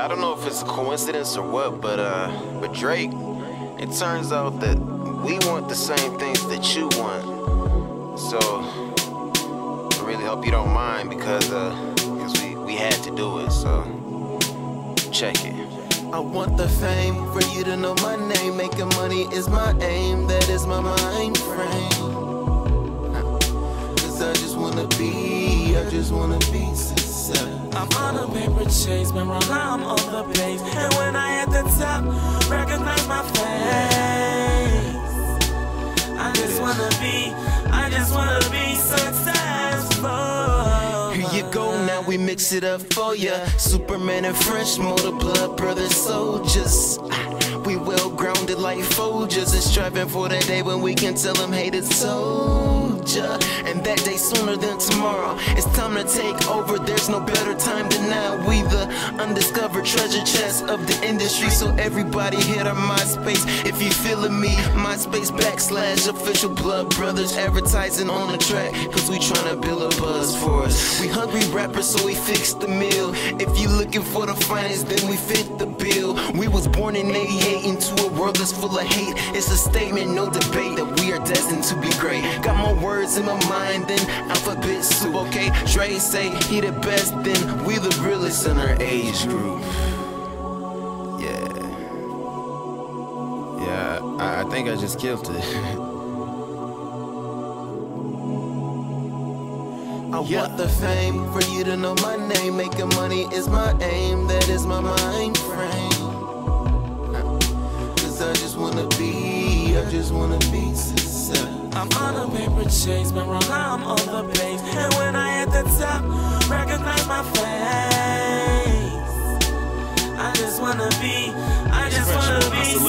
Yeah, I don't know if it's a coincidence or what, but Drake, it turns out that we want the same things that you want. So I really hope you don't mind, because we had to do it. So check it. I want the fame, for you to know my name. Making money is my aim, that is my mind frame. 'Cause I just wanna be successful. I'm on a paper chase, been running on the base. And when I at the top, recognize my face. I just wanna be successful. Here you go, now we mix it up for ya. Superman and French, multiply brother soldiers. We well-grounded like Folgers, and striving for that day when we can tell them hated soldier. And that day sooner than tomorrow, it's time to take over. There's no better time than now. We the undiscovered treasure chest of the industry. So everybody hit our MySpace if you feeling me. MySpace.com/official Blood Brothers, advertising on the track, 'cause we tryna build a buzz for us. We hungry rappers, so we fix the meal. If you looking for the finest, then we fit the bill. We was born in 88 into a world that's full of hate. It's a statement, no debate, that we are destined to be great. Got more words in my mind than alphabet soup, okay? Dre say he the best, then we the realest in our age group. Yeah. Yeah, I think I just killed it. I want the fame, for you to know my name. Making money is my aim, that is my mind frame. I just wanna be successful. I'm on a paper chase, been running on the base. And when I at the top, recognize my face. I just wanna be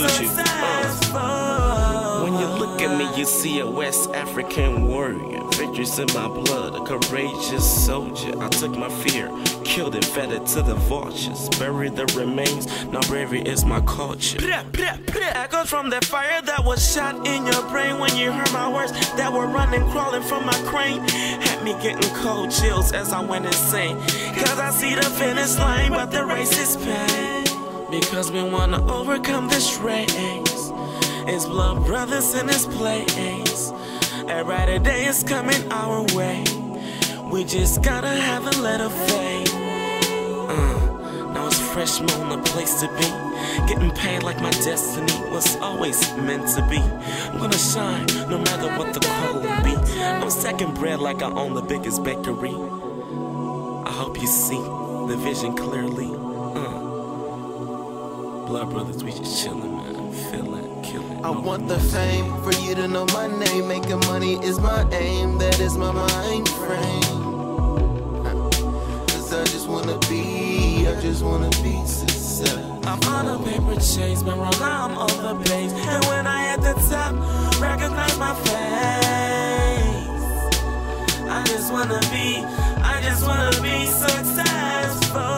successful. When you look at me, you see a West African warrior. Victory's in my blood, a courageous soldier. I took my fear, killed it, fed it to the vultures. Buried the remains, now bravery is my culture. Echoes from the fire that was shot in your brain when you heard my words that were running, crawling from my crane. Had me getting cold chills as I went insane. 'Cause I see the finish line, but the race is pain. Because we wanna overcome this race. It's Blood Brothers in this place. A brighter day is coming our way. We just gotta have a little faith. Now it's fresh moon, a place to be. Getting paid like my destiny was always meant to be. I'm gonna shine no matter what the cold be. No second bread like I own the biggest bakery. I hope you see the vision clearly. Blood Brothers, we just chillin', man. Feel it. I want the fame, for you to know my name. Making money is my aim, that is my mind frame. 'Cause I just wanna be successful. I'm on a paper chase, been running on the base. And when I at the top, recognize my face. I just wanna be successful.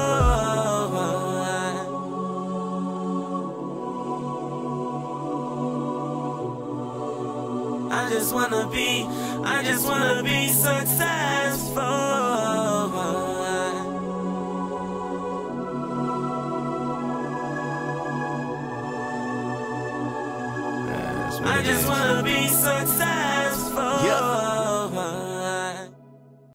I just wanna be successful. I just wanna be successful.